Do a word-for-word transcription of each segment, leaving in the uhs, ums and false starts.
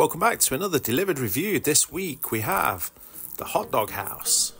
Welcome back to another delivered review. This week we have the Hotdog Haus.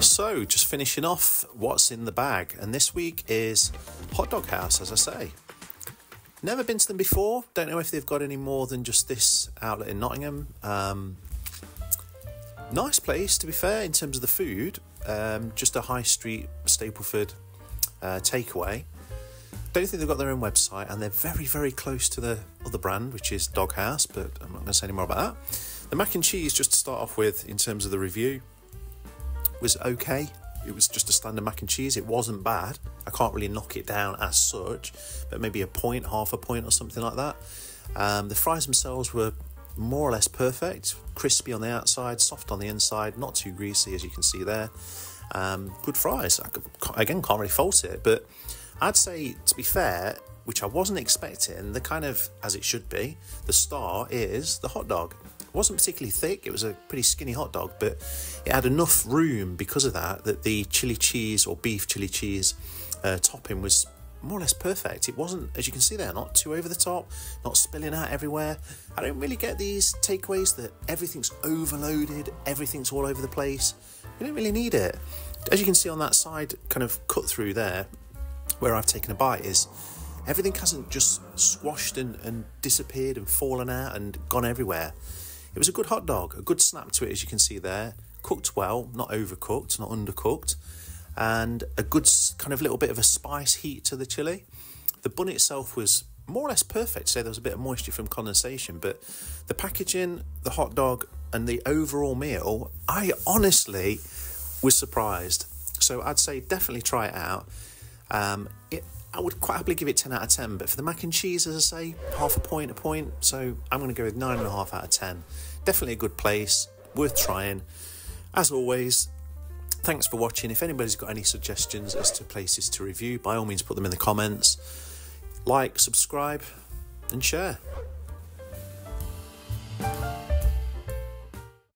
So, just finishing off what's in the bag, and this week is Hotdog Haus, as I say. Never been to them before, don't know if they've got any more than just this outlet in Nottingham. Um, nice place, to be fair, in terms of the food. Um, just a high street Stapleford uh, takeaway. Don't think they've got their own website, and they're very, very close to the other brand, which is Dog House, but I'm not going to say any more about that. The mac and cheese, just to start off with, in terms of the review, was okay. It was just a standard mac and cheese. It wasn't bad. I can't really knock it down as such, but maybe a point, half a point or something like that. Um, the fries themselves were more or less perfect. Crispy on the outside, soft on the inside, not too greasy as you can see there. Um, good fries. I could, again, can't really fault it, but I'd say, to be fair, which I wasn't expecting, the kind of, as it should be, the star is the hot dog. Wasn't particularly thick, it was a pretty skinny hot dog, but it had enough room because of that that the chili cheese or beef chili cheese uh, topping was more or less perfect. It wasn't, as you can see there, not too over the top, not spilling out everywhere. I don't really get these takeaways that everything's overloaded, everything's all over the place. You don't really need it. As you can see on that side kind of cut through there where I've taken a bite is everything hasn't just squashed and, and disappeared and fallen out and gone everywhere. It was a good hot dog, a good snap to it, as you can see there. Cooked well, not overcooked, not undercooked, and a good kind of little bit of a spice heat to the chili. The bun itself was more or less perfect. So there was a bit of moisture from condensation, but the packaging, the hot dog, and the overall meal, I honestly was surprised. So I'd say definitely try it out. Um, it, I would quite happily give it ten out of ten, but for the mac and cheese, as I say, half a point, a point, so I'm going to go with nine and a half out of ten. Definitely a good place, worth trying. As always, thanks for watching. If anybody's got any suggestions as to places to review, by all means put them in the comments. Like, subscribe, and share.